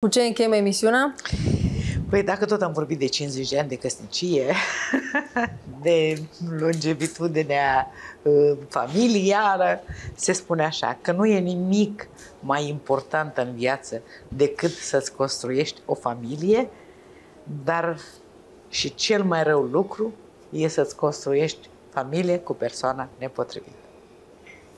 Cu ce încheiem emisiunea? Păi dacă tot am vorbit de 50 de ani de căsnicie, de longevitudinea familiară, se spune așa, că nu e nimic mai important în viață decât să-ți construiești o familie, dar și cel mai rău lucru e să-ți construiești familie cu persoana nepotrivită.